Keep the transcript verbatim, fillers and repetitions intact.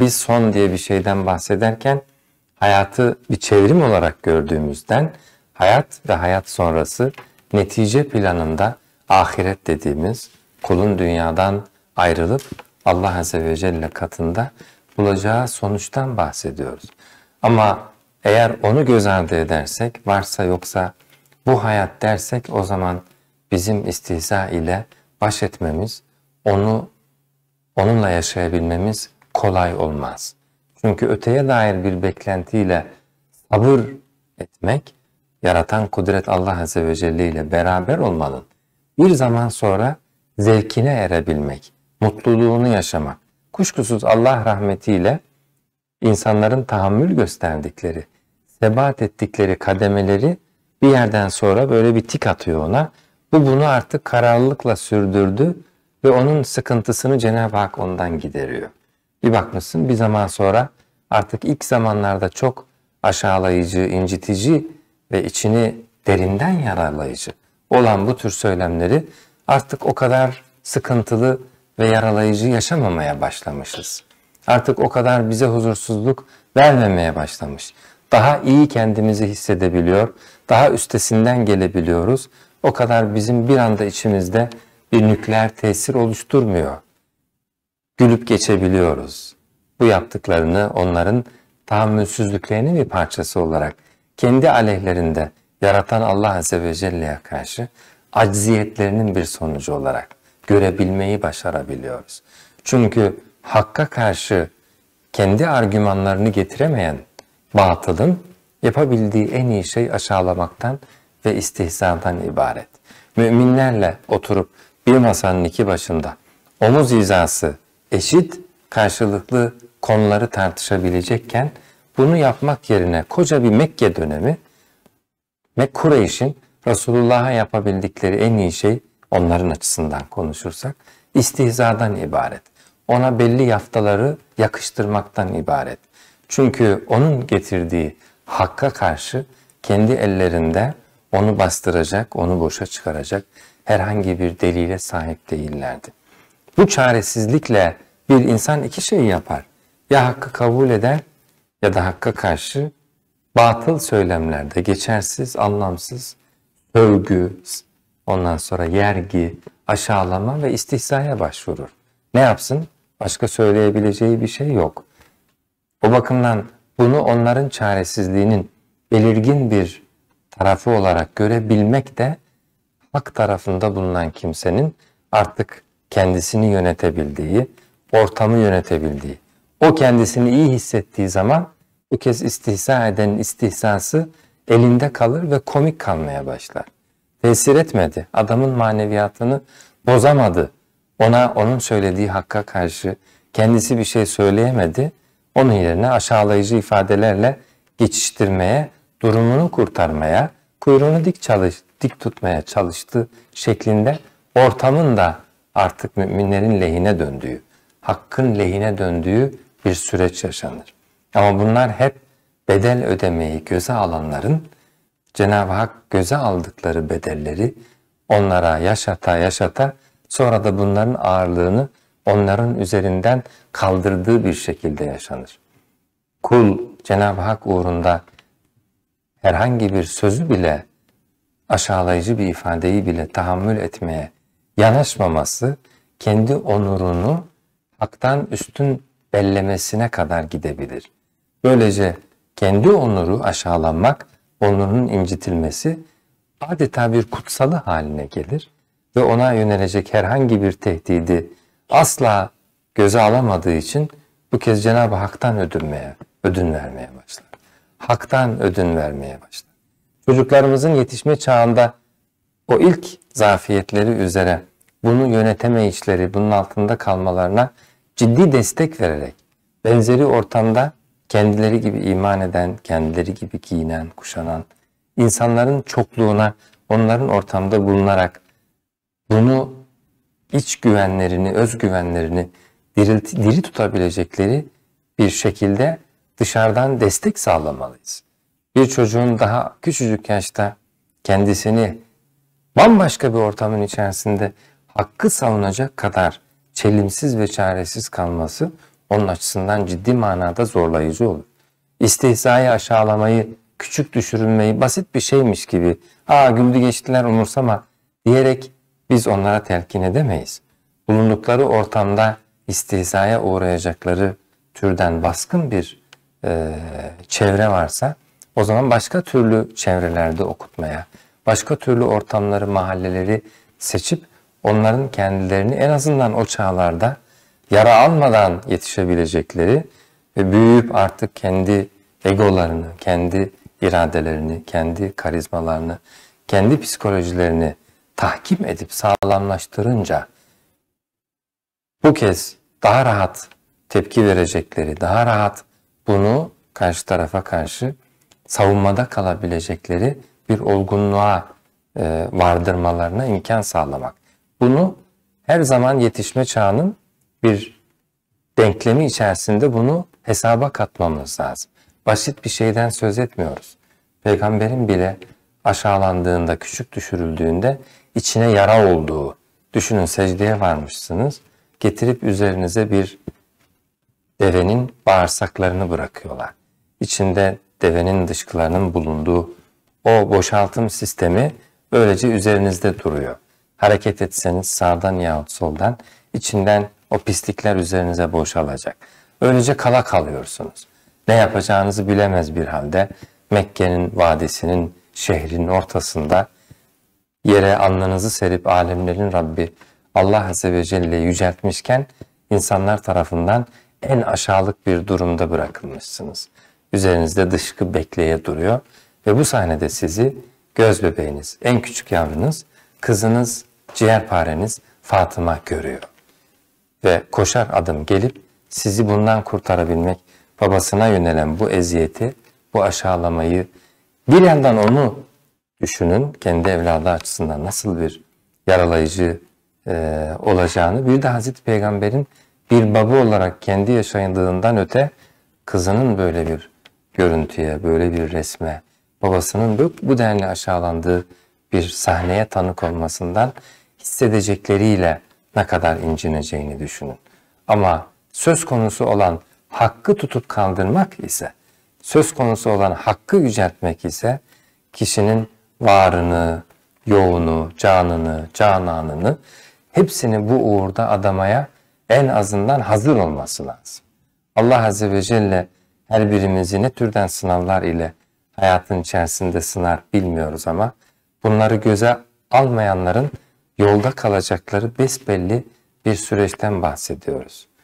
bir son diye bir şeyden bahsederken hayatı bir çevrim olarak gördüğümüzden hayat ve hayat sonrası netice planında ahiret dediğimiz kulun dünyadan ayrılıp Allah Azze ve Celle katında bulacağı sonuçtan bahsediyoruz. Ama eğer onu göz ardı edersek, varsa yoksa bu hayat dersek, o zaman bizim istihza ile baş etmemiz, onu onunla yaşayabilmemiz kolay olmaz. Çünkü öteye dair bir beklentiyle sabır etmek, yaratan kudret Allah Azze ve Celle ile beraber olmanın bir zaman sonra zevkine erebilmek, mutluluğunu yaşamak. Kuşkusuz Allah rahmetiyle insanların tahammül gösterdikleri, sebat ettikleri kademeleri bir yerden sonra böyle bir tik atıyor ona. Bu bunu artık kararlılıkla sürdürdü ve onun sıkıntısını Cenab-ı Hak ondan gideriyor. Bir bakmışsın bir zaman sonra artık ilk zamanlarda çok aşağılayıcı, incitici ve içini derinden yaralayıcı olan bu tür söylemleri artık o kadar sıkıntılı ve yaralayıcı yaşamamaya başlamışız. Artık o kadar bize huzursuzluk vermemeye başlamış. Daha iyi kendimizi hissedebiliyor, daha üstesinden gelebiliyoruz. O kadar bizim bir anda içimizde bir nükleer tesir oluşturmuyor. Gülüp geçebiliyoruz. Bu yaptıklarını onların tahammülsüzlüklerinin bir parçası olarak kendi aleyhlerinde yaratan Allah Azze ve Celle'ye karşı acziyetlerinin bir sonucu olarak görebilmeyi başarabiliyoruz. Çünkü Hakk'a karşı kendi argümanlarını getiremeyen batılın yapabildiği en iyi şey aşağılamaktan ve istihzadan ibaret. Müminlerle oturup bir masanın iki başında omuz hizası eşit karşılıklı konuları tartışabilecekken bunu yapmak yerine koca bir Mekke dönemi ve Kureyş'in Resulullah'a yapabildikleri en iyi şey, onların açısından konuşursak, istihzadan ibaret. Ona belli yaftaları yakıştırmaktan ibaret. Çünkü onun getirdiği Hakk'a karşı kendi ellerinde onu bastıracak, onu boşa çıkaracak herhangi bir delile sahip değillerdi. Bu çaresizlikle bir insan iki şey yapar. Ya Hakk'ı kabul eder ya da Hakk'a karşı batıl söylemlerde geçersiz, anlamsız, övgü, ondan sonra yergi, aşağılama ve istihzaya başvurur. Ne yapsın? Başka söyleyebileceği bir şey yok. O bakımdan bunu onların çaresizliğinin belirgin bir tarafı olarak görebilmek de Hak tarafında bulunan kimsenin artık kendisini yönetebildiği, ortamı yönetebildiği, o kendisini iyi hissettiği zaman bu kez istihza edenin istihzası elinde kalır ve komik kalmaya başlar. Tesir etmedi, adamın maneviyatını bozamadı. Ona, onun söylediği Hakk'a karşı kendisi bir şey söyleyemedi. Onun yerine aşağılayıcı ifadelerle geçiştirmeye, durumunu kurtarmaya, kuyruğunu dik çalış, dik tutmaya çalıştı şeklinde ortamın da artık müminlerin lehine döndüğü, Hakk'ın lehine döndüğü bir süreç yaşanır. Ama bunlar hep bedel ödemeyi göze alanların, Cenab-ı Hak göze aldıkları bedelleri onlara yaşata yaşata sonra da bunların ağırlığını onların üzerinden kaldırdığı bir şekilde yaşanır. Kul Cenab-ı Hak uğrunda herhangi bir sözü bile, aşağılayıcı bir ifadeyi bile tahammül etmeye yanaşmaması kendi onurunu Hak'tan üstün bellemesine kadar gidebilir. Böylece kendi onuru aşağılanmak, onurunun incitilmesi adeta bir kutsalı haline gelir ve ona yönelecek herhangi bir tehdidi asla göze alamadığı için bu kez Cenab-ı Hak'tan ödünmeye, ödün vermeye başlar. Hak'tan ödün vermeye başlar. Çocuklarımızın yetişme çağında o ilk zafiyetleri üzere bunu yönetemeyişleri, bunun altında kalmalarına ciddi destek vererek benzeri ortamda kendileri gibi iman eden, kendileri gibi giyinen, kuşanan insanların çokluğuna, onların ortamda bulunarak bunu iç güvenlerini, özgüvenlerini dirilti, diri tutabilecekleri bir şekilde dışarıdan destek sağlamalıyız. Bir çocuğun daha küçücük yaşta kendisini bambaşka bir ortamın içerisinde Hakk'ı savunacak kadar çelimsiz ve çaresiz kalması onun açısından ciddi manada zorlayıcı olur. İstihzayı, aşağılamayı, küçük düşürülmeyi basit bir şeymiş gibi "Aa, güldü geçtiler, umursama" diyerek biz onlara telkin edemeyiz. Bulundukları ortamda istihzaya uğrayacakları türden baskın bir e, çevre varsa, o zaman başka türlü çevrelerde okutmaya, başka türlü ortamları, mahalleleri seçip onların kendilerini en azından o çağlarda yara almadan yetişebilecekleri ve büyüyüp artık kendi egolarını, kendi iradelerini, kendi karizmalarını, kendi psikolojilerini tahkim edip sağlamlaştırınca bu kez daha rahat tepki verecekleri, daha rahat bunu karşı tarafa karşı savunmada kalabilecekleri bir olgunluğa e, vardırmalarına imkan sağlamak. Bunu her zaman yetişme çağının bir denklemi içerisinde bunu hesaba katmamız lazım. Basit bir şeyden söz etmiyoruz. Peygamberin bile aşağılandığında, küçük düşürüldüğünde içine yara olduğu, düşünün secdeye varmışsınız, getirip üzerinize bir devenin bağırsaklarını bırakıyorlar. İçinde devenin dışkılarının bulunduğu o boşaltım sistemi böylece üzerinizde duruyor. Hareket etseniz sağdan yahut soldan içinden o pislikler üzerinize boşalacak. Öylece kala kalıyorsunuz. Ne yapacağınızı bilemez bir halde Mekke'nin vadisinin, şehrin ortasında yere alnınızı serip alemlerin Rabbi Allah Azze ve Celle'yi yüceltmişken insanlar tarafından en aşağılık bir durumda bırakılmışsınız. Üzerinizde dışkı bekleye duruyor ve bu sahnede sizi göz bebeğiniz, en küçük yavrunuz, kızınız, ciğerpareniz Fatıma görüyor. Ve koşar adım gelip sizi bundan kurtarabilmek, babasına yönelen bu eziyeti, bu aşağılamayı, bir yandan onu düşünün, kendi evladı açısından nasıl bir yaralayıcı e, olacağını, bir de Hazreti Peygamber'in bir baba olarak kendi yaşadığından öte kızının böyle bir görüntüye, böyle bir resme, babasının bu denli aşağılandığı bir sahneye tanık olmasından hissedecekleriyle ne kadar incineceğini düşünün. Ama söz konusu olan hakkı tutup kaldırmak ise, söz konusu olan hakkı yüceltmek ise kişinin varını, yoğunu, canını, cananını hepsini bu uğurda adamaya en azından hazır olması lazım. Allah Azze ve Celle her birimizi ne türden sınavlar ile hayatın içerisinde sınar bilmiyoruz ama bunları göze almayanların yolda kalacakları besbelli bir süreçten bahsediyoruz.